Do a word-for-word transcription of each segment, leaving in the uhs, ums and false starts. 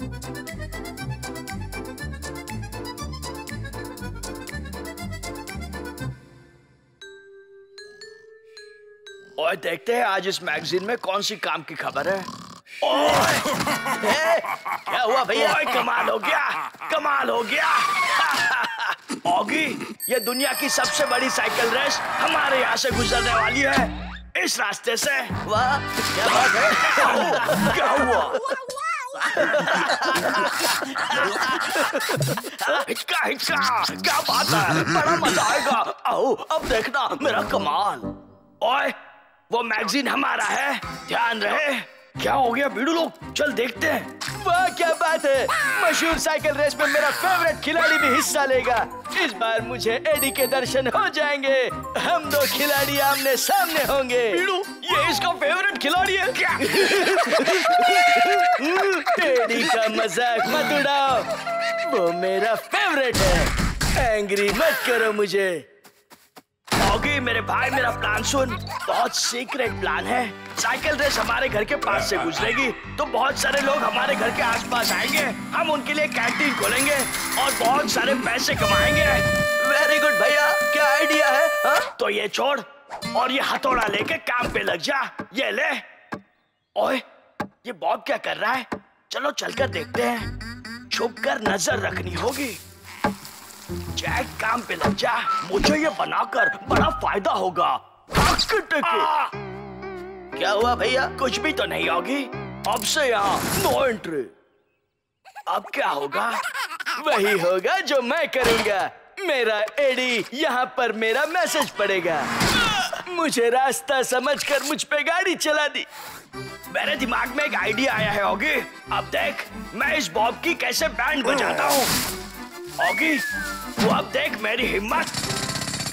और देखते हैं आज इस मैगजीन में कौन सी काम की खबर है। ओए, ए, क्या हुआ भैया? कमाल हो गया, कमाल हो गया। ऑगी, ये दुनिया की सबसे बड़ी साइकिल रेस हमारे यहाँ से गुजरने वाली है, इस रास्ते से। वाह, क्या बात है। क्या हुआ? हिचका हिचका, क्या बात है, बड़ा मजा आएगा। आओ, अब देखना मेरा कमाल। ओए, वो मैगजीन हमारा है, ध्यान रहे। क्या हो गया बीड़ू लोग, चल देखते हैं। वाह क्या बात है, मशहूर साइकिल रेस में मेरा फेवरेट खिलाड़ी भी हिस्सा लेगा। इस बार मुझे एडी के दर्शन हो जाएंगे। हम दो खिलाड़ी आमने सामने होंगे। बीड़ू, ये इसका फेवरेट खिलाड़ी है क्या? एडी का मजाक मत उड़ाओ, वो मेरा फेवरेट है। एंग्री मत करो मुझे। ओगी मेरे भाई, मेरा प्लान सुन। बहुत सीक्रेट प्लान है। साइकिल रेस हमारे घर के पास से गुजरेगी, तो बहुत सारे लोग हमारे घर के आसपास आएंगे। हम उनके लिए कैंटीन खोलेंगे और बहुत सारे पैसे कमाएंगे। वेरी गुड भैया, क्या आइडिया है। हा? तो ये छोड़ और ये हथौड़ा लेके काम पे लग जा। ये ले। ओए, ये बॉब क्या कर रहा है? चलो चल कर देखते हैं। छुप कर नजर रखनी होगी। जैक काम पे लग जा, मुझे ये बनाकर बड़ा फायदा होगा। क्या हुआ भैया? कुछ भी तो नहीं होगी। अब से यहाँ नो एंट्री। अब क्या होगा? वही होगा जो मैं करूँगा। मेरा एडी यहाँ पर मेरा मैसेज पड़ेगा। मुझे रास्ता समझकर मुझ पे गाड़ी चला दी। मेरे दिमाग में एक आइडिया आया है ओगी। अब देख मैं इस बॉब की कैसे बैंड बजाता हूँ। ओगी, वो अब देख मेरी हिम्मत।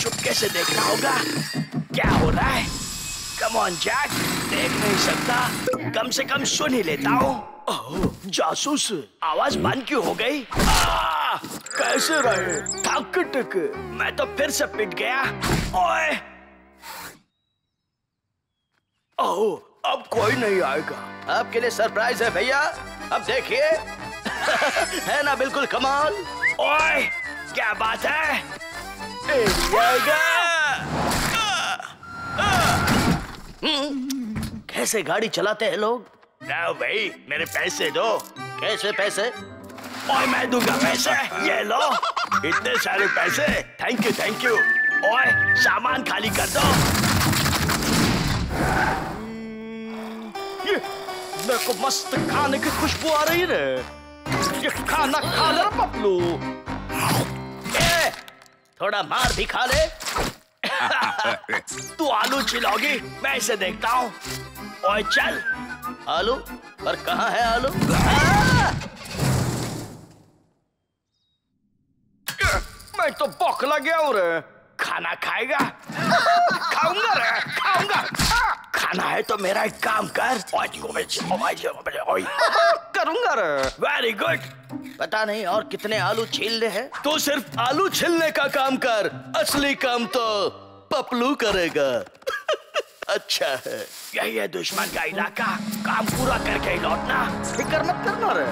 चुपके से देखना होगा क्या हो रहा है। कम ऑन जैक, देख नहीं सकता, कम से कम सुन ही लेता हूँ। जासूस, आवाज बंद क्यों हो गई? आ, कैसे रहे? थक टक, मैं तो फिर से पिट गया। ओए, ओह, अब कोई नहीं आएगा। आपके लिए सरप्राइज है भैया, अब देखिए। है ना बिल्कुल कमाल। ओए, क्या बात है। कैसे गाड़ी चलाते हैं लोग। लाओ भाई, मेरे पैसे दो। कैसे पैसे? ओए, मैं दूंगा पैसे, ये लो। इतने सारे पैसे, थैंक यू थैंक यू। ओए, सामान खाली कर दो। ये, मेरे को मस्त खाने की खुशबू आ रही है। ये खाना खा ले पपलू। ए, थोड़ा मार भी खा ले। तू आलू छिलौगी, मैं इसे देखता हूँ। ओए चल। आलू? पर कहाँ है आलू? आ! मैं तो बौखला गया हूँ रे। खाना खाएगा? खाऊंगा रे, खाऊंगा। खाना है तो मेरा एक काम कर। करूंगा रे। Very good. पता नहीं और कितने आलू छीलने हैं। तो सिर्फ आलू छीलने का काम कर, असली काम तो पपलू करेगा। अच्छा है, यही है दुश्मन का इलाका। काम पूरा करके ही लौटना, फिक्र मत करना रे।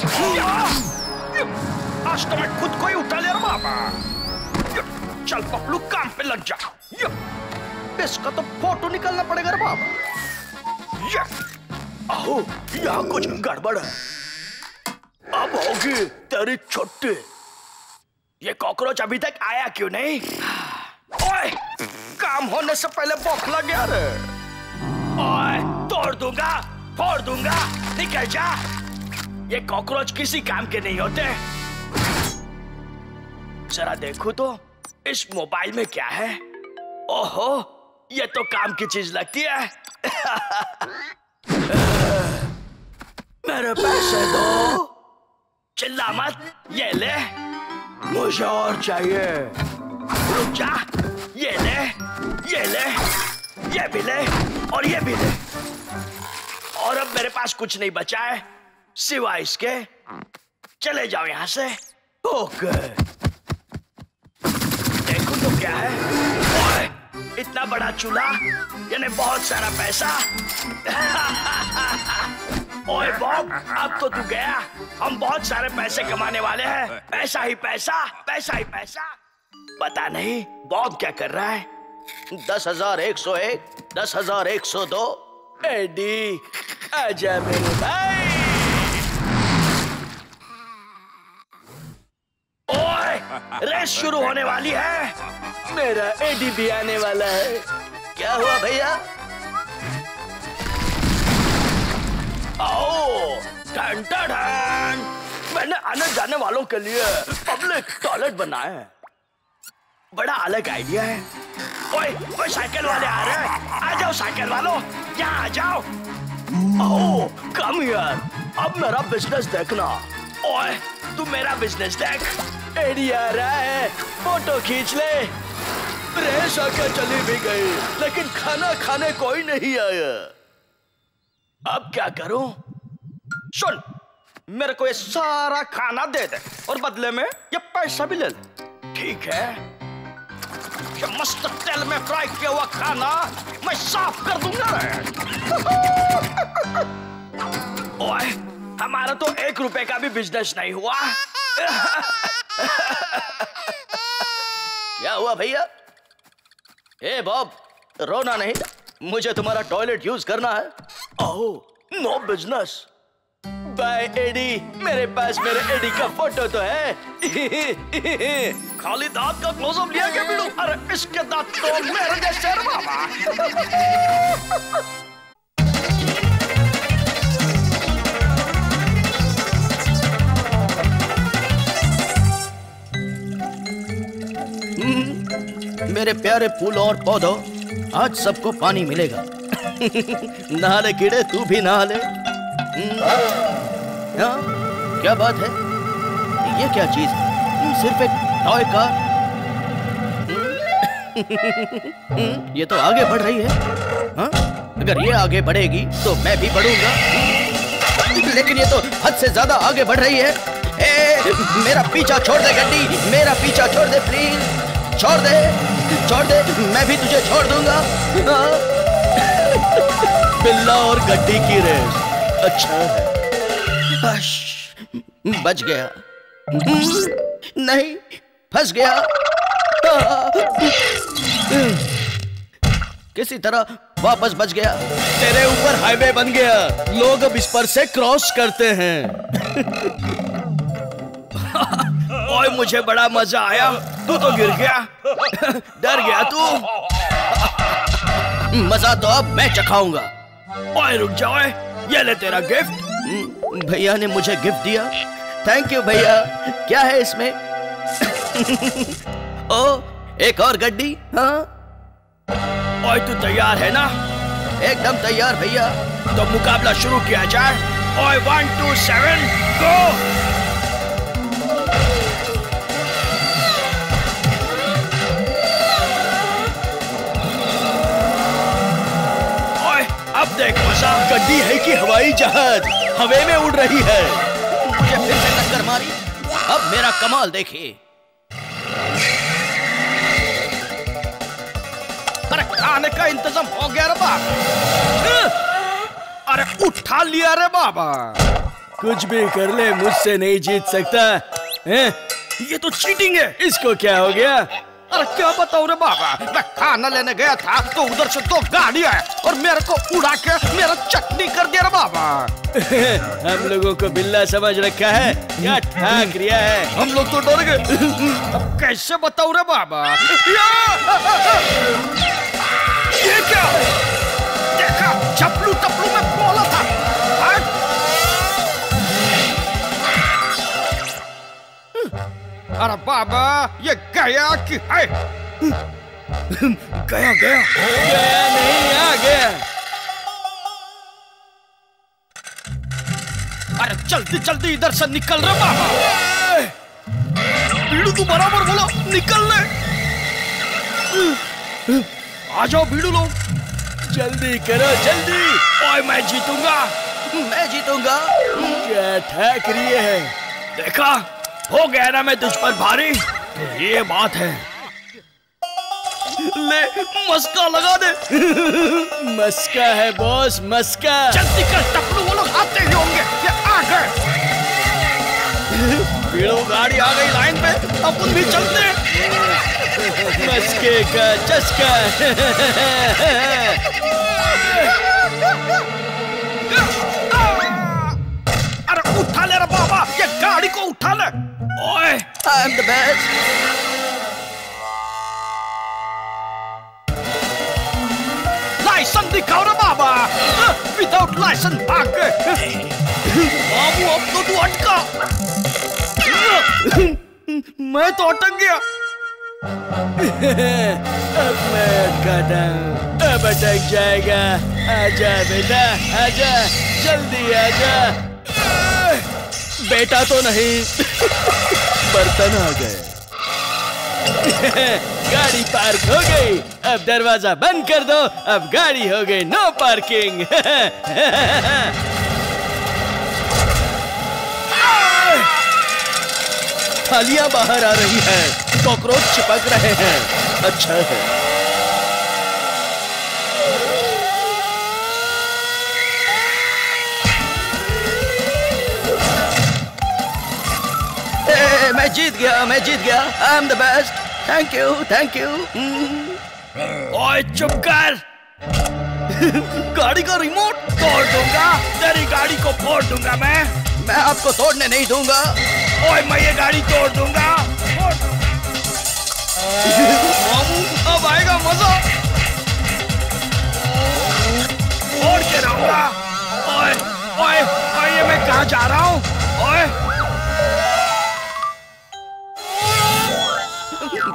आज तो मैं खुद को ही उठा ले रहा बाबा। चल पपलू, काम पे लग जा। इसका तो फोटो निकालना पड़ेगा रे बाबा। अहो, यहाँ कुछ गड़बड़ है। अब होगी तेरी छुट्टी। ये कॉकरोच अभी तक आया क्यों नहीं? ओए, काम होने से पहले बौखला गया रे। ओए, तोड़ दूंगा, फोड़ दूंगा, निकल जा। ये कॉकरोच किसी काम के नहीं होते। जरा देखो तो इस मोबाइल में क्या है। ओहो, ये तो काम की चीज लगती है। मेरे पैसे दो। चिल्ला मत, ये ले। मुझे और चाहिए। रुक जा, ये ले, ये ले, ये भी ले और ये भी ले। और अब मेरे पास कुछ नहीं बचा है सिवाय इसके। चले जाओ यहाँ से। ओके, क्या है? ओए, इतना बड़ा चूल्हा, यानी बहुत सारा पैसा। ओए बॉब, अब तो तू गया। हम बहुत सारे पैसे कमाने वाले हैं। पैसा ही पैसा, पैसा ही पैसा। पता नहीं बॉब क्या कर रहा है। दस हजार एक सौ एक, दस हजार एक सौ दो। एडी, आजा मेरे भाई। ओए, रेस शुरू होने वाली है। मेरा एडी भी आने वाला है। क्या हुआ भैया? आओ, टन टन। मैंने आने जाने वालों के लिए पब्लिक टॉयलेट बनाया है। बड़ा अलग आइडिया है। ओए, ओए साइकिल वाले आ रहे हैं। आ जाओ साइकिल वालों, यहाँ आ जाओ। आओ, कम यार। अब मेरा बिजनेस देखना। ओए, तू मेरा बिजनेस देख। एडी आ रहा है, फोटो खींच ले। रेस आकर चली भी गई, लेकिन खाना खाने कोई नहीं आया। अब क्या करूं? सुन, मेरे को ये सारा खाना दे दे और बदले में ये पैसा भी ले ले। ठीक है, ये मस्त तेल में फ्राई किया हुआ खाना मैं साफ कर दूंगा रे। ओए, हमारा तो एक रुपए का भी बिजनेस नहीं हुआ। क्या हुआ भैया? ए बॉब, रोना नहीं, मुझे तुम्हारा टॉयलेट यूज करना है। Oh, no business. Bye Eddie, मेरे पास मेरे एडी का फोटो तो है। खाली दांत का क्लोजअप लिया क्या बिल्लू? अरे इसके दांत तो मेरे जैसे हैं बाबा। मेरे प्यारे फूल और पौधों, आज सबको पानी मिलेगा। नहा ले कीड़े, तू भी नहा ले। हाँ, क्या बात है? ये क्या चीज? सिर्फ एक टॉय कार। ये तो आगे बढ़ रही है। हाँ, अगर ये आगे बढ़ेगी तो मैं भी बढ़ूंगा। लेकिन ये तो हद से ज्यादा आगे बढ़ रही है। ए, मेरा पीछा छोड़ दे गड्डी, मेरा पीछा छोड़ दे प्लीज। छोड़ दे, छोड़ दे, मैं भी तुझे छोड़ दूंगा। बिल्ला और गड्डी की रेस अच्छा है। बच गया, नहीं फंस गया। किसी तरह वापस बच गया। तेरे ऊपर हाईवे बन गया, लोग अब इस पर से क्रॉस करते हैं। ओए, मुझे बड़ा मजा आया। तू तो गिर गया, डर गया तू। मजा तो अब मैं चखाऊंगा। ओए रुक जाओ, ये ले तेरा गिफ्ट। भैया ने मुझे गिफ्ट दिया। थैंक यू भैया। क्या है इसमें? ओ, एक और गड्डी। हाँ, ओए तू तैयार है ना? एकदम तैयार भैया। तो मुकाबला शुरू किया जाए। ओए, वन टू सेवन गो। देख मजा, गड्डी है कि हवाई जहाज हवे में उड़ रही है। मुझे फिर से टक्कर मारी, अब मेरा कमाल देखिए। अरे खाने का इंतजाम हो गया रे बाप। अरे उठा लिया रे बाबा। कुछ भी कर ले, मुझसे नहीं जीत सकता है। ये तो चीटिंग है। इसको क्या हो गया? अरे क्या बताऊं रे बाबा, मैं खाना लेने गया था तो उधर से दो गाड़ी आए और मेरे को उड़ा के मेरा चटनी कर दिया रे बाबा। हम लोगों को बिल्ला समझ रखा है, क्या ठाक रिया है। हम लोग तो डर गए। अब कैसे बताऊं रे बाबा। ये क्या देखा? चपलू टपलू में बोला था। अरे बाबा, ये गया कि है? गया गया गया नहीं, आ गया। अरे जल्दी जल्दी इधर से निकल रहा बाबा। बीड़ू, तू बराबर बोला निकल ले। आ जाओ बीड़ू लोग, जल्दी करो जल्दी। ओए, मैं जीतूंगा, मैं जीतूंगा। क्या ठाक रही है। देखा, हो गया ना मैं तुझ पर भारी। ये बात है, ले मस्का लगा दे। मस्का है बॉस, मस्का। जल्दी कर टपलू, वो लोग आते ही होंगे ये आकर। भीड़ों गाड़ी आ गई लाइन पे, अपन भी चलते हैं। मस्केगा चस्का। अरे उठा ले रे बाबा, ये गाड़ी को उठा ले। ओए, I am the best. दिखाओ ना बाबा, विदाउट लाइसेंस भाग गए। बाबू अब तो तू अटका, मैं तो अटक गया। अब मैं अटका था, अब अटक जाएगा। आजा बेटा, आजा, जल्दी आजा। बेटा तो नहीं, बर्तन आ गए। गाड़ी पार्क हो गई, अब दरवाजा बंद कर दो। अब गाड़ी हो गई नो पार्किंग। थालियां बाहर आ रही है, कॉकरोच चिपक रहे हैं। अच्छा है। ए, मैं जीत गया, मैं जीत गया। I am the best. Thank you, thank you. ओए चुप कर। गाड़ी का रिमोट तोड़ दूंगा, तेरी गाड़ी को फोड़ दूंगा। मैं मैं आपको तोड़ने नहीं दूंगा। ओए मैं ये गाड़ी तोड़ दूंगा। मामू अब आएगा मजा, फोड़ के रहूंगा। ओए ओए ओए ये मैं कहाँ जा रहा हूँ? ओए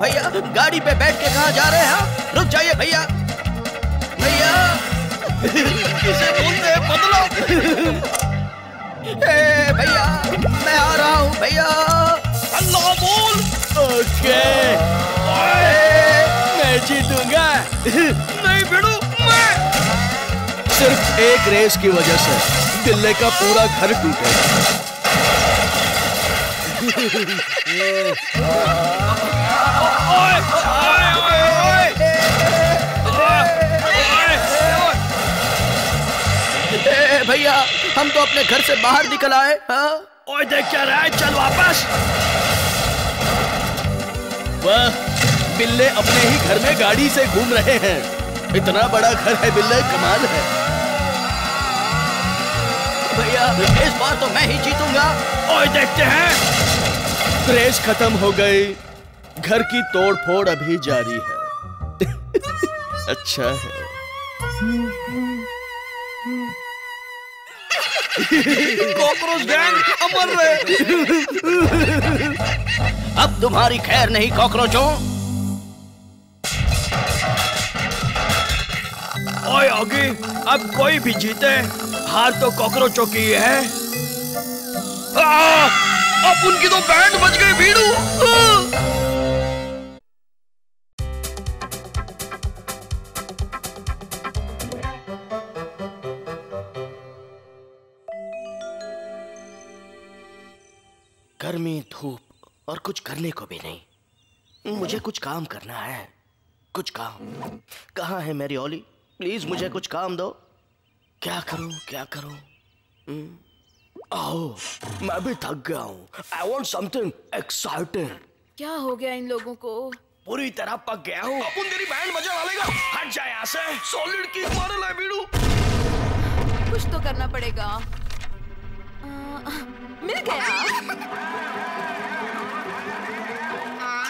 भैया, गाड़ी पे बैठ के कहाँ जा रहे हैं? रुक जाइए भैया, भैया किसे बोलते हैं बदलो। ए भैया, मैं आ रहा हूँ भैया। अल्लाह बोल। ओके, मैं जीतूंगा। नहीं भिड़ू, मैं सिर्फ एक रेस की वजह से दिल्ली का पूरा घर टूटेगा। ओए ओए ओए ओए ओए ओए भैया, हम तो अपने घर से बाहर निकल आए। ओए देख क्या रहा है, चल वापस। वाह, बिल्ले अपने ही घर में गाड़ी से घूम रहे हैं। इतना बड़ा घर है बिल्ले, कमाल है। भैया इस बार तो मैं ही जीतूंगा। ओए देखते हैं। रेस खत्म हो गई, घर की तोड़ फोड़ अभी जारी है। अच्छा है। कॉकरोच गैंग अमर रहे। अब तुम्हारी खैर नहीं कॉकरोचों। ओए ओगी, अब कोई भी जीते, हार तो कॉकरोचों की है। आ, अब उनकी तो बैंड बज गई भीड़ू। गर्मी, धूप और कुछ करने को भी नहीं। मुझे कुछ काम करना है, कुछ काम। कहाँ है मेरी ओली? प्लीज मुझे कुछ काम दो। क्या करूँ, क्या करूँ? आओ, मैं भी थक गया हूँ। I want something exciting. क्या हो गया इन लोगों को? पूरी तरह पक गया हूँ। अपन तेरी बैंड मजा डालेगा। हट जाए यहाँ से। सॉलिड की मार ले बीड़ू। कुछ तो करना पड़ेगा। आ... मिल गया।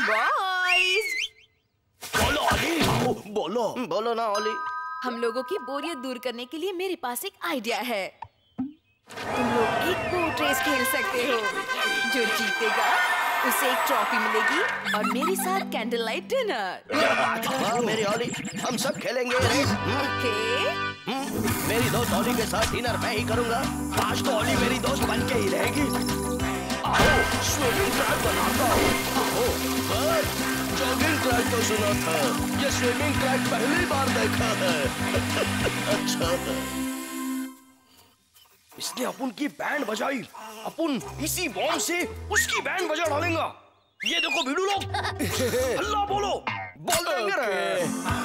बॉयज, बोलो ओली, बोलो बोलो ना ओली। हम लोगों की बोरियत दूर करने के लिए मेरे पास एक आइडिया है। तुम लोग एक बोट रेस खेल सकते हो। जो जीतेगा उसे एक ट्रॉफी मिलेगी और मेरे साथ कैंडल लाइट डिनर। मेरी ओली, हम सब खेलेंगे रेस। ओके, मेरी दोस्त ओली के साथ डिनर मैं ही करूंगा। आज तो ओली मेरी दोस्त बन के ही रहेगी। आओ स्विमिंग ट्रैक बनाता हूँ। आओ, पर जॉगिंग ट्रैक तो सुना था, ये स्विमिंग ट्रैक पहली बार देखा है। अच्छा, इसने अपुन की बैंड बजाई। अपुन इसी बॉम्ब से उसकी बैंड बजा डालेंगा। ये देखो भिड़ू लोग, अल्लाह बोलो बोल देंगे।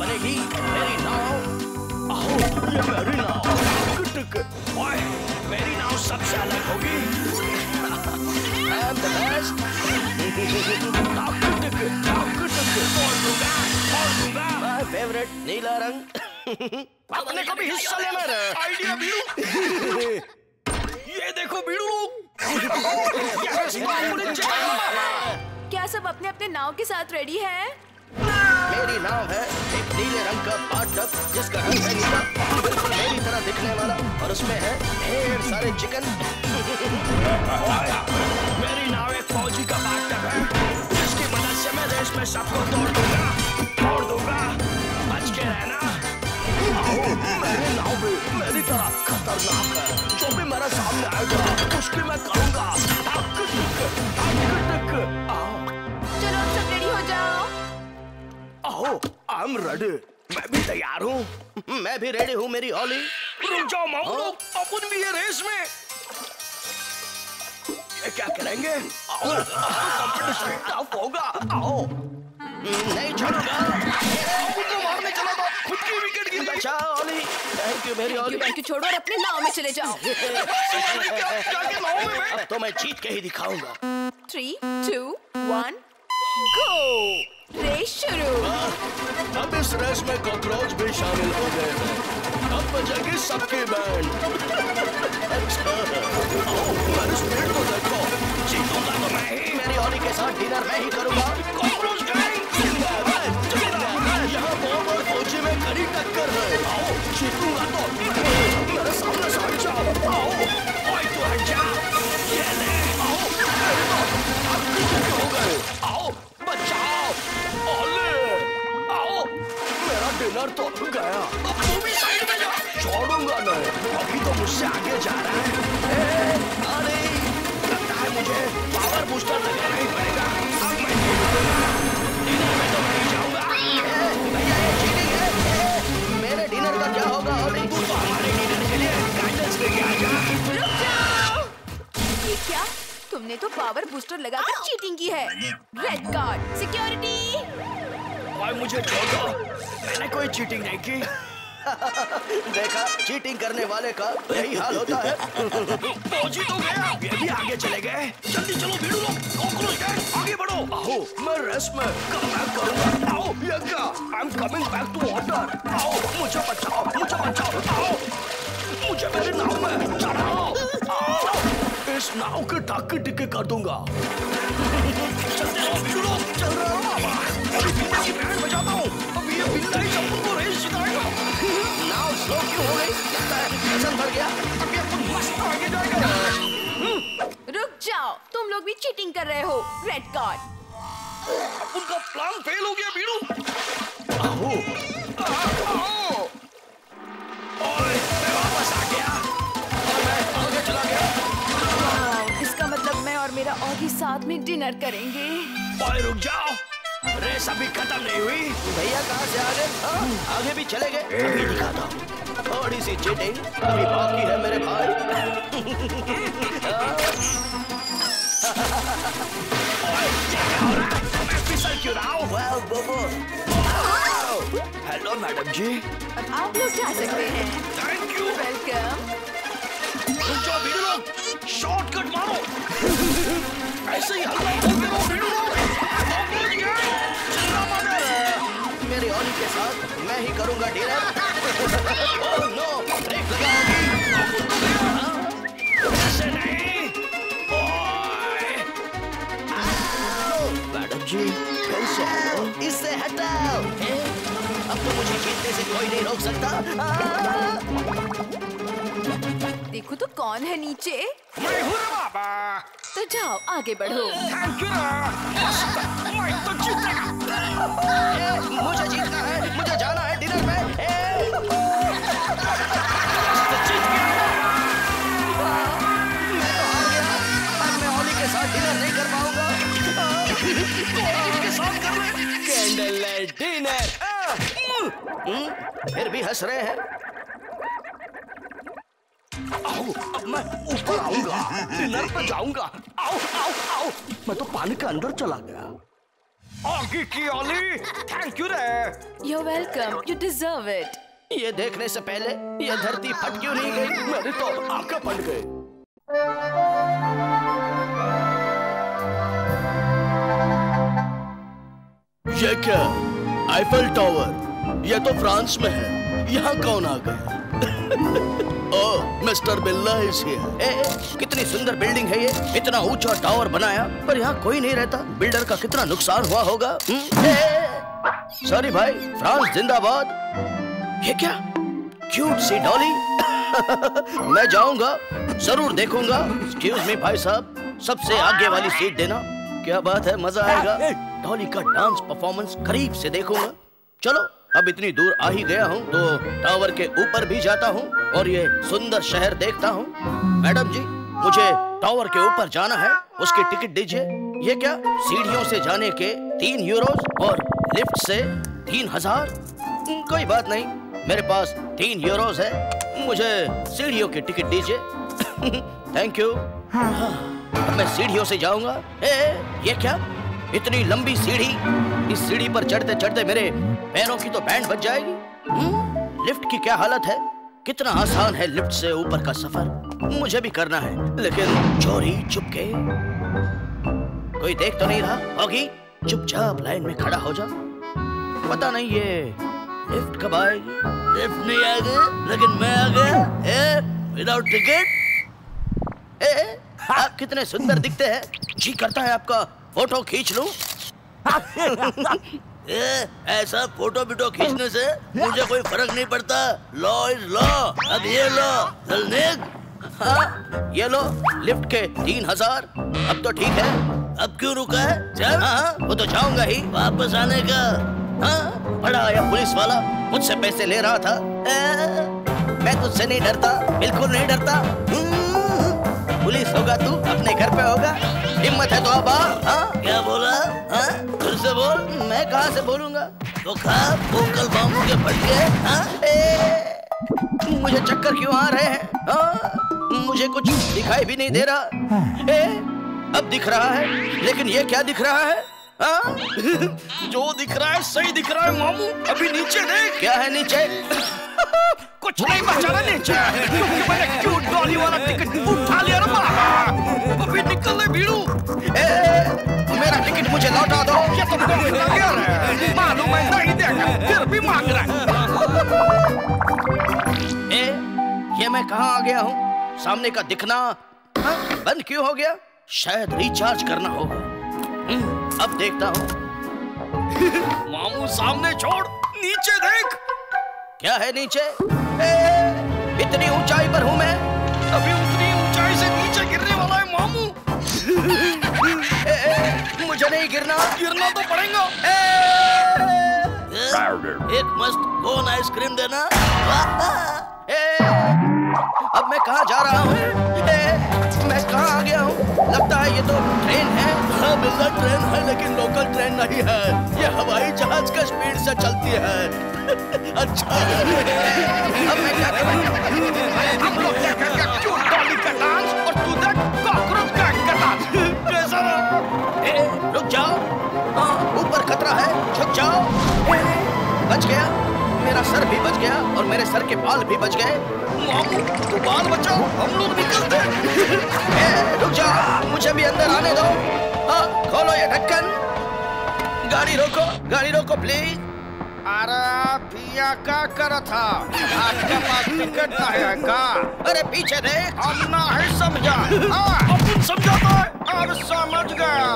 बनेगी मेरी नाव। मेरी नाव सबसे अलग होगी। I am the best। नाव कुटुक, नाव कुटुक। बोल दूंगा, बोल दूंगा। My favorite नीला रंग। अपने को भी हिस्सा लेना है। आइडिया भीड़ू। ये देखो भीड़ू लोग। क्या सब अपने अपने नाव के साथ रेडी हैं? मेरी नाव है एक नीले रंग का बाथटब जिसका रंग है नीला, बिल्कुल मेरी तरह दिखने वाला, और उसमें है ढेर सारे चिकन। मेरी नाव एक फौजी का बाथटब है जिसकी मदद से मैं देश में सबको तोड़ दूंगा, तोड़ दूंगा। बच के रहना। मेरी नाव भी मेरी तरह खतरनाक है, जो भी मेरा सामने आएगा उसकी मैं करूंगा। चलो सब रेडी हो जाओ। आओ, I'm ready। मैं भी तैयार हूँ। मैं भी रेडी हूँ मेरी ओली। रुक जाओ मामलोग, अपन भी ये रेस में। ये क्या करेंगे? आओ, कंपटीशन टफ होगा। आओ, नहीं छोड़ूंगा। अपन को मारने चला था, खुद की विकेट गिरी। अच्छा ओली, थैंक यू मेरी ओली। थैंक यू छोड़ो और अपने नाव में चले जाओ। अब तो मैं जीत के ही दिखाऊंगा। Three, two, one, go। Race शुरू। अब इस रेस में कॉकरोच भी शामिल हो गए हैं। अब बजेगी सबकी बैंड। मेरे स्पीड को देखो। जीतूंगा तो मैं ही, मेरी ओली के साथ डिनर मैं ही करूंगा। कॉकरोच गैंग जिंदाबाद, जिंदाबाद। यहाँ बॉम और फौजी में कड़ी टक्कर है। आओ, जीतूंगा तो मेरे सामने साथ जाओ। आओ, ओए तू हट जा। ये ले, आओ। अब कितने हो गए? आओ, बचाओ। डिनर तो गया, अब तू भी साइड में जा। छोड़ूंगा नहीं, अभी तो मुझसे आगे जा रहा है। अरे लगता है मुझे पावर बूस्टर लगाना ही पड़ेगा। अब मैं डिनर में तो नहीं जाऊंगा। भैया ये चीटिंग है। मेरे डिनर का क्या होगा? अरे तू तो हमारे डिनर के लिए गाइडेंस लेके आ जा। रुक जाओ, ये क्या? तुमने तो पावर बूस्टर लगाकर चीटिंग की है। Red card. सिक्योरिटी भाई मुझे छोड़ दो, मैंने कोई चीटिंग नहीं की। देखा, चीटिंग करने वाले का यही हाल होता है। फौजी तो गया, ये भी आगे चले गए। जल्दी चलो भीड़ू लोग, कॉकरोच गैंग आगे बढ़ो। आओ, मैं रेस में कमबैक करूंगा। आओ Yagya, I am coming back to water. आओ मुझे बचाओ, मुझे बचाओ। आओ मुझे मेरे नाव में चढ़ाओ। इस नाव के टाके टिके कर दूंगा। चल रहा बजाता हूँ। अब ये बिल्ला ही चप्पू को रेस जिताएगा। नाव स्लो क्यों हो गई? लगता है टेंशन भर गया। अब ये तुम मस्त आगे जाएगा। रुक जाओ, तुम लोग भी चीटिंग कर रहे हो। Red card. उनका प्लान फेल हो गया भीड़ू। आओ, आओ। ओए मैं वापस आ गया और मैं आगे चला गया। मेरा और ही साथ में डिनर करेंगे। ओए रुक जाओ, रेस अभी खत्म नहीं हुई। भैया कहाँ से आ गए? आगे भी चले गए। अभी दिखाता हूँ, थोड़ी सी चीटिंग अभी बाकी है मेरे भाई। ओए क्या हो रहा है? मैं फिसल क्यों रहा हूँ? वाह बोबो। हेलो मैडम जी, अब आप लोग जा सकते हैं। Thank you. वेलकम। शॉर्टकट मारो। ऐसे ही हल्ला बोलते हो भीड़ू लोग। चिल्ला मत। मेरी ओली के साथ मैं ही करूंगा डिनर। ओह नो, ब्रेक लगाओगी। ऐसे नहीं। ओए। मैडम जी, कैसे हो? इससे हटाओ। अब तो मुझे जीतने से कोई नहीं रोक सकता। देखो तो कौन है नीचे। मैं हूँ बाबा। तो जाओ आगे बढ़ो। थैंक यू ना। मैं तो जीतना। मुझे जीतना है, मुझे जाना है डिनर में। मैं तो हार गया। अब मैं ओली के साथ डिनर नहीं कर पाऊंगा। के साथ कर रहे कैंडल लाइट डिनर। फिर भी हंस रहे हैं। आओ, अब मैं ऊपर आऊंगा, डिनर पर जाऊंगा। आओ, आओ, आओ। मैं तो पानी के अंदर चला गया। आगे की ओली, थैंक यू रे। You're welcome, you deserve it। ये देखने से पहले ये धरती फट क्यों नहीं गई? मेरे तो आंखें फट गए। ये क्या? Eiffel tower? ये तो फ्रांस में है, यहाँ कौन आ गया? Oh, mister Billa is here. ए, कितनी सुंदर बिल्डिंग है ये, इतना ऊंचा टावर बनाया पर यहाँ कोई नहीं रहता। बिल्डर का कितना नुकसान हुआ होगा। सॉरी भाई, फ्रांस जिंदाबाद। ये क्या क्यूट सी डॉली। मैं जाऊंगा, जरूर देखूंगा। एक्सक्यूज मी भाई साहब, सबसे आगे वाली सीट देना। क्या बात है, मजा आएगा। डॉली का डांस परफॉर्मेंस करीब से देखूंगा। चलो, अब इतनी दूर आ ही गया हूँ तो टावर के ऊपर भी जाता हूँ और ये सुंदर शहर देखता हूँ। मैडम जी, मुझे टावर के ऊपर जाना है, उसकी टिकट दीजिए। ये क्या, सीढ़ियों से जाने के तीन यूरोज और लिफ्ट से तीन हजार। कोई बात नहीं, मेरे पास तीन यूरोज है, मुझे सीढ़ियों की टिकट दीजिए। Thank you. हाँ। अब मैं सीढ़ियों से जाऊंगा। ए, ये क्या, इतनी लंबी सीढ़ी। इस सीढ़ी पर चढ़ते चढ़ते मेरे पैरों की तो बैंड बज जाएगी। हुँ? लिफ्ट की क्या हालत है। कितना आसान है लिफ्ट से ऊपर का सफर। मुझे भी करना है, लेकिन चोरी चुपके। कोई देख तो नहीं रहा होगी। चुपचाप लाइन में खड़ा हो जा। पता नहीं ये लिफ्ट कब आएगी। लिफ्ट नहीं आ गए, लेकिन मैं आ गया। ए, विदाउट टिकट। ए, आप कितने सुंदर दिखते हैं, जी करता है आपका फोटो खींच लूं। ए, ऐसा फोटो बिटो खींचने से मुझे कोई फर्क नहीं पड़ता। Law is law. अब ये लो जलनेक। हाँ, ये लो लिफ्ट के तीन हजार। अब तो ठीक है। अब क्यों रुका है? चल। हाँ, वो तो जाऊंगा ही, वापस आने का। हाँ, बड़ा आया पुलिस वाला, मुझसे पैसे ले रहा था। ए, मैं तुझसे नहीं डरता, बिल्कुल नहीं डरता। पुलिस होगा तू, अपने घर पे होगा। हिम्मत है तो अब आ। हाँ? क्या बोला? हाँ? फिर से बोल। मैं कहाँ से बोलूँगा? तो खा भूकल बम के फटके। हाँ? ए, मुझे चक्कर क्यों आ रहे हैं? हाँ? मुझे कुछ दिखाई भी नहीं दे रहा। ए, अब दिख रहा है, लेकिन ये क्या दिख रहा है? हाँ? जो दिख रहा है सही दिख रहा है मामू। अभी नीचे देख। क्या है नीचे? कुछ नहीं बचा नीचे। मैंने क्यूट डॉली वाला टिकट उठा लिया ना। अभी निकल ले भीड़ू। मेरा टिकट मुझे लौटा दो। क्या तुमको मिला गया है? मालूम है नहीं देगा, फिर भी मांग रहा है। ए, ये मैं कहाँ आ गया हूँ? सामने का दिखना हाँ? बंद क्यों हो गया? शायद रिचार्ज करना होगा। अब देखता हूँ। मामू सामने छोड़, नीचे देख। क्या है नीचे? ए, इतनी ऊंचाई पर हूँ मैं। अभी उतनी ऊंचाई से नीचे गिरने वाला है मामू। ए, ए, मुझे नहीं गिरना। गिरना तो पड़ेगा। ए, ए, एक मस्त कोन आइसक्रीम देना। ए, अब मैं कहाँ जा रहा हूँ? मैं कहाँ आ गया हूँ? लगता है ये तो ट्रेन है। हाँ बिल्ला, ट्रेन है, लेकिन लोकल ट्रेन नहीं है। ये हवाई जहाज का स्पीड से चलती है। अच्छा, अब मैं क्या करूं? हम लोग क्या करेंगे? क्यों डॉली का डांस और तू देख कॉकरोच गैंग का डांस। कैसा? ए, रुक जाओ। हाँ, ऊपर खतरा है, झुक जाओ। बच गया, मेरा सर भी बच गया और मेरे सर के बाल भी बच गए। मामू, तू बाल बचाओ, हम लोग निकलते। ए, रुक जा, मुझे भी अंदर आने दो। हाँ, खोलो ये ढक्कन। गाड़ी रोको, गाड़ी रोको प्लीज। अरे पिया का कर था, आपके पास टिकट नहीं है का? अरे पीछे देख। और ना है समझा। अपन समझाता है और समझ गया।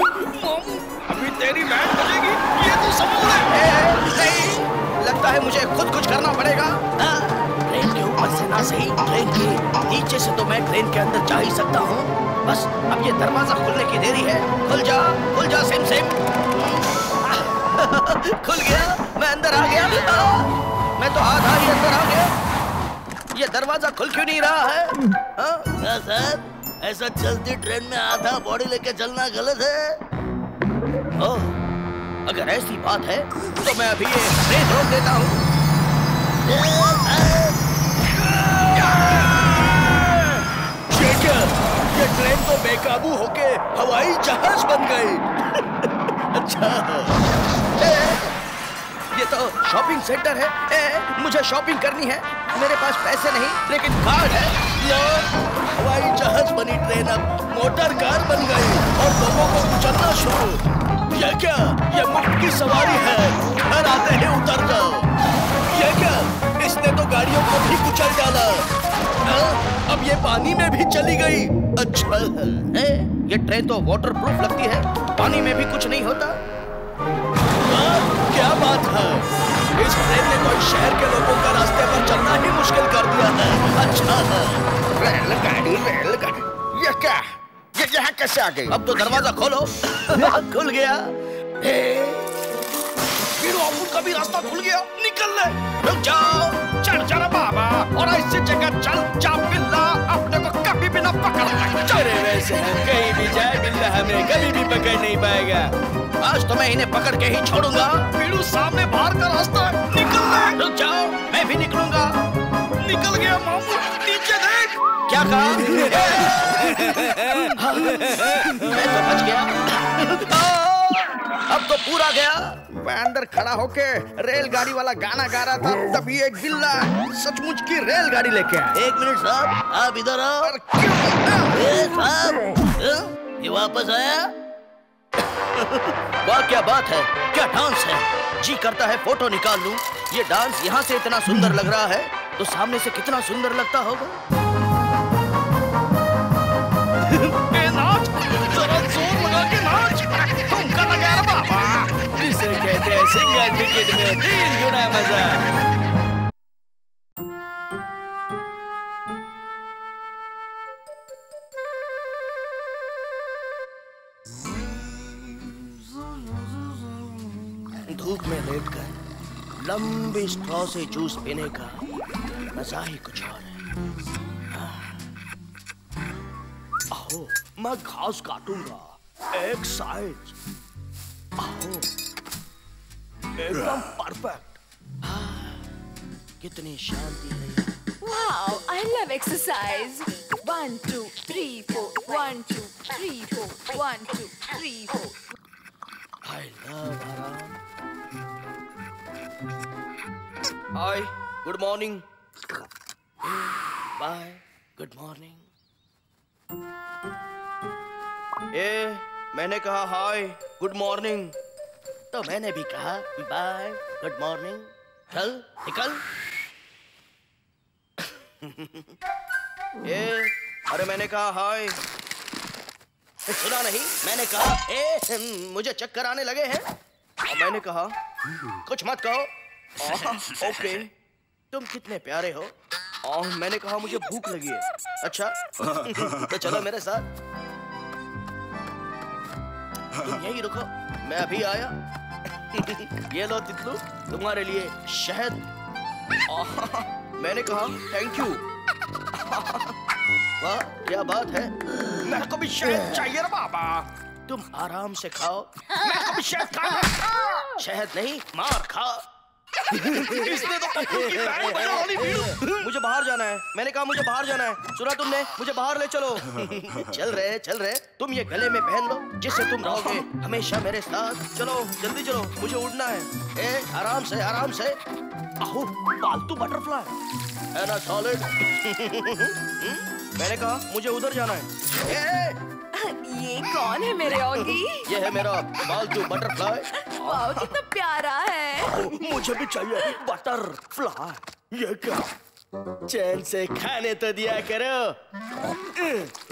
मामू, अभी तेरी बहन बजेगी, ये तो समझ ले। नहीं, लगता है मुझे खुद कुछ करना पड़ेगा। ट्रेन के ऊपर से ना सही, ट्रेन के नीचे से तो मैं ट्रेन के अंदर जा ही सकता हूँ। बस अब ये दरवाजा खुलने की देरी है। खुल जा, खुल जा सिम सिम। खुल गया, मैं अंदर आ गया। मैं तो आधा ही अंदर आ गया। ये दरवाजा खुल क्यों नहीं रहा है? सर, ऐसा चलती ट्रेन में आधा बॉडी लेके चलना गलत है। ओह, अगर ऐसी बात है तो मैं अभी ये ट्रेन रोक देता हूँ। ये ट्रेन तो बेकाबू होके हवाई जहाज बन गई। अच्छा, ये ये तो शॉपिंग सेंटर है। ए, मुझे शॉपिंग करनी है, मेरे पास पैसे नहीं लेकिन कार्ड है। लो, हवाई जहाज बनी ट्रेन अब मोटर कार बन गई और लोगों को कुचलना शुरू। ये क्या, ये मुफ्त की सवारी है, घर आते हैं उतर जाओ। ये क्या, इसने तो गाड़ियों को भी कुचल डाला। अब ये पानी में भी चली गई। अच्छा है, ये ट्रेन तो वाटर प्रूफ लगती है, पानी में भी कुछ नहीं होता। क्या बात है, इस ट्रेन ने कोई शहर के लोगों का रास्ते पर चलना ही मुश्किल कर दिया है। अच्छा है, रेलगाड़ी रेलगाड़ी, ये क्या, ये यहाँ कैसे आ गई? अब तो दरवाजा खोलो। खुल गया। का भी रास्ता खुल गया, निकल ले। रुक जाओ, चल जरा बाबा, और ऐसी जगह चल जा बिल्ला, अपने को कभी भी ना पकड़ना। चले वैसे कहीं भी जाए बिल्ला हमें कभी भी पकड़ नहीं पाएगा। आज तो मैं इन्हें पकड़ के ही छोड़ूंगा। पीड़ू, सामने बाहर का रास्ता है, निकल ले। रुक जाओ, मैं भी निकलूंगा। निकल गया मामू, नीचे देख। क्या कहा? मैं तो बच गया। अब तो पूरा गया। मैं अंदर खड़ा होके रेलगाड़ी वाला गाना गा रहा था, तभी एक गिल्ला सचमुच की रेलगाड़ी लेके आया। एक मिनट साहब, आप इधर आओ। ए साहब, ये वापस आया। वाह क्या बात है, क्या डांस है। जी करता है फोटो निकाल लूं। ये डांस यहाँ से इतना सुंदर लग रहा है तो सामने से कितना सुंदर लगता होगा। नाच, जरा जोर लगा के नाच। तुम का नगाड़ा बाबा, जिसे कहते हैं सिंगर टिकट में तीन गुना मजा। धूप में लेटकर लंबी स्ट्रॉ से जूस पीने का मजा ही कुछ और है। आओ, मैं घास काटूंगा एक साइज। आओ, एकदम परफेक्ट। कितनी शांति है। Wow, I love exercise. One two three four, one two three four, one two three four. I love आराम। Hi, good morning. Bye, good morning. ए, मैंने कहा हाय गुड मॉर्निंग, तो मैंने भी कहा बाय गुड मॉर्निंग। चल निकल। ए, अरे मैंने कहा हाय, सुना नहीं? मैंने कहा ए, मुझे चक्कर आने लगे हैं। और मैंने कहा कुछ मत कहो। ओके okay, तुम कितने प्यारे हो। और मैंने कहा मुझे भूख लगी है। अच्छा तो चलो मेरे साथ, तुम यहीं रुको, मैं अभी आया। ये लो तितलू, तुम्हारे लिए शहद। मैंने कहा थैंक यू। वाह क्या बात है, मेरे को भी शहद चाहिए बाबा। तुम आराम से खाओ, मेरे को भी शहद खाना। शहद नहीं, मार खाओ। इसने तो मुझे बाहर जाना है। मैंने कहा मुझे बाहर जाना है, सुना तुमने, मुझे बाहर ले चलो। चल रहे चल रहे, तुम ये गले में पहन लो जिससे तुम रहोगे हमेशा मेरे साथ। चलो जल्दी चलो, मुझे उड़ना है। ए, आराम से आराम से। आहो पालतू बटरफ्लाई है ना, सॉलिड। मैंने कहा मुझे उधर जाना है। ए, ये कौन है मेरे ओगी? ये है मेरा पालतू बटरफ्लाई। वाह कितना प्यारा है। मुझे भी चाहिए बटरफ्लाई। ये क्या, चैन से खाने तो दिया करो।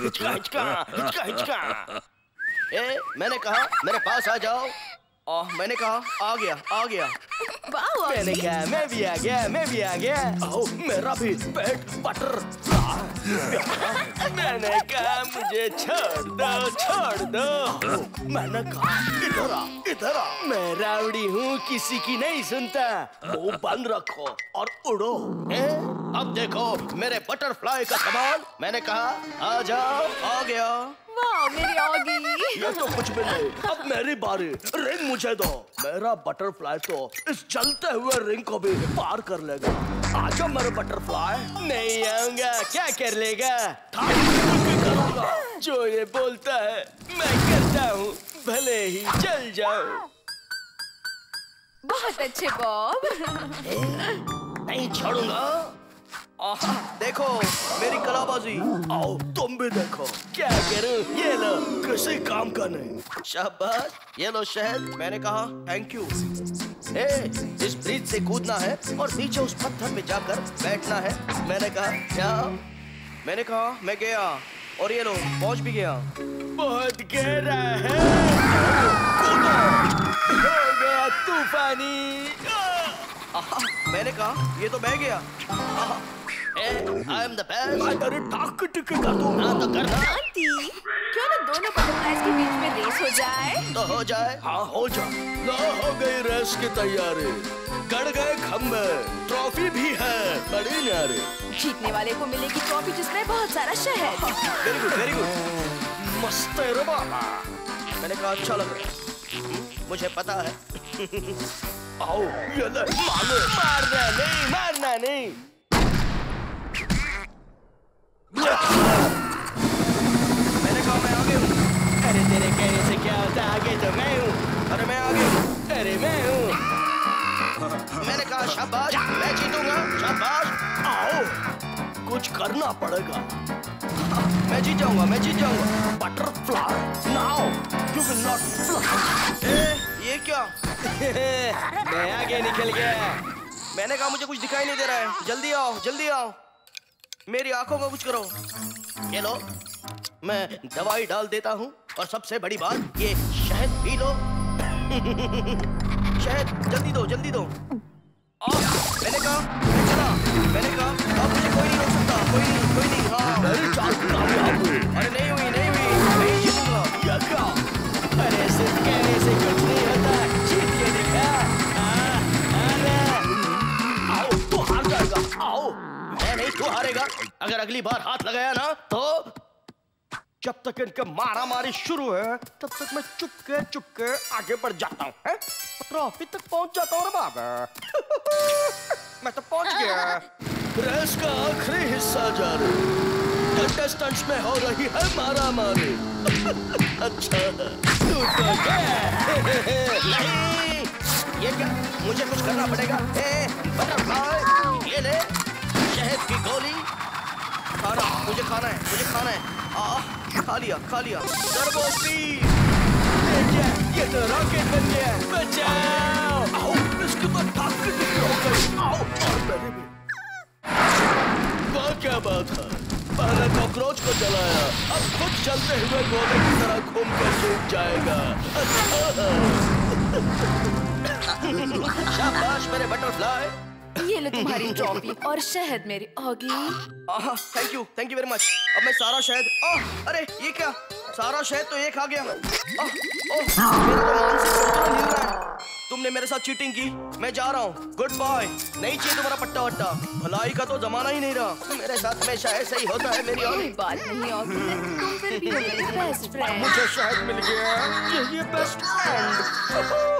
हिचका हिचका हिचका हिचका। ए, मैंने कहा मेरे पास आ जाओ। आ, मैंने कहा आ गया आ गया। मैंने कहा मैं भी आ गया मैं भी आ गया। आओ मेरा भी पेट बटरफ्लाई। मैंने कहा मुझे छोड़ दो छोड़ दो। मैंने कहा इधर आ इधर आ। मैं रावड़ी हूँ, किसी की नहीं सुनता। मुंह बंद रखो और उड़ो। ए? अब देखो मेरे बटरफ्लाई का कमाल। मैंने कहा आ जाओ, आ गया। मेरी ऑगी, ये तो कुछ भी नहीं। अब मेरी बारी, रिंग मुझे दो। मेरा बटरफ्लाई तो इस चलते हुए रिंग को भी पार कर लेगा। आजा मेरा बटरफ्लाई। नहीं आऊंगा, क्या कर लेगा? करूंगा जो ये बोलता है मैं करता हूँ, भले ही चल जाओ। बहुत अच्छे बॉब। नहीं छोड़ूंगा। देखो मेरी कलाबाजी, आओ तुम भी देखो। क्या कह रहे हो? ये लो, किसी काम का नहीं। शाबाश, ये लो शहद, मैंने कहा थैंक यू। ए, इस ब्रिज से कूदना है और नीचे उस पत्थर पे जाकर बैठना है। मैंने कहा क्या? मैंने कहा मैं गया और ये लो पहुंच भी गया। बहुत गहरा है, हो गया तूफानी। मैंने कहा ये तो बह गया। I am the best। मैं तेरे टाक टिक का दूं। ना तो करना। क्यों ना दोनों बटरफ्लाइज के बीच में रेस हो जाए? तो हो जाए। हाँ हो जाए। ना हो गई रेस की तैयारी, गड़ गए खम्भे, ट्रॉफी भी है बड़ी न्यारी। जीतने वाले को मिलेगी ट्रॉफी जिसमें बहुत सारा शहद। वेरी गुड वेरी गुड, मस्त है रे बाबा। मैंने कहा अच्छा लग रहा है, मुझे पता है। आओ ये ले, मारो। मारना नहीं मारना नहीं। मैंने कहा मैं आगे हूँ। अरे तेरे कहने से क्या होता, आगे तो मैं हूँ। अरे मैं आगे हूँ, अरे मैं हूँ। मैंने कहा शाबाश, मैं जीतूंगा। शाबाश, आओ कुछ करना पड़ेगा। मैं जीत जाऊंगा, मैं जीत जाऊंगा। Butterfly now you will not fly. ए, ये क्या? मैं आगे निकल गया। मैंने कहा मुझे कुछ दिखाई नहीं दे रहा है, जल्दी आओ जल्दी आओ, मेरी आंखों का कुछ करो। ये लो, मैं दवाई डाल देता हूँ और सबसे बड़ी बात ये शहद पी लो। शहद जल्दी दो जल्दी दो। मैंने कहा मैं चला। मैंने कहा अब मुझे कोई नहीं रोक सकता, कोई नहीं कोई नहीं। हाँ अरे नहीं हुई नहीं हुई, मैं जीतूंगा। क्या क्या? अरे सिर्फ कहने से कुछ नहीं होता, जीत के दिखा। आओ तू हार जाएगा। आओ मैं नहीं, तू हारेगा। अगर अगली बार हाथ लगाया ना तो जब तक इनके मारा मारी शुरू है तब तक मैं चुपके चुपके आगे बढ़ जाता हूँ, ट्रॉफी तक पहुँच जाता हूँ। बाबा मैं तो पहुँच गया। रेस का आखिरी हिस्सा जारी, कंटेस्टेंट्स में हो रही है मारा मारी। अच्छा तू तो नहीं, ये क्या? मुझे कुछ करना पड़ेगा। ए, बटरफ्लाई ये ले, शहद की गोली। खाना मुझे खाना है, मुझे खाना है। आ, खा लिया खा लिया। टर्बो स्पीड, ये तो रॉकेट बन गया। बचाओ, आओ इसके बाद ताकत निकल आओ। और मेरे भी वाह क्या बात है, पहले कॉकरोच को जलाया, अब खुद चलते हुए गोले की तरह घूम कर सूख जाएगा। शाबाश मेरे बटरफ्लाई, ये लो तुम्हारी ट्रॉफी और शहद मेरी होगी। Thank you thank you very much. अब मैं सारा शहद ओह अरे ये क्या? सारा शहद तो ये खा गया। ओह ओह मेरा तो मान से कंट्रोल हिल रहा है। तुमने मेरे साथ चीटिंग की, मैं जा रहा हूँ। गुड बाय, नहीं चाहिए तुम्हारा पट्टा वट्टा, भलाई का तो जमाना ही नहीं रहा। मेरे साथ हमेशा ऐसा ही होता है। मेरी और बात नहीं होती, तुम फिर भी हो मेरी बेस्ट फ्रेंड। मुझे शहद मिल गया, ये बेस्ट फ्रेंड।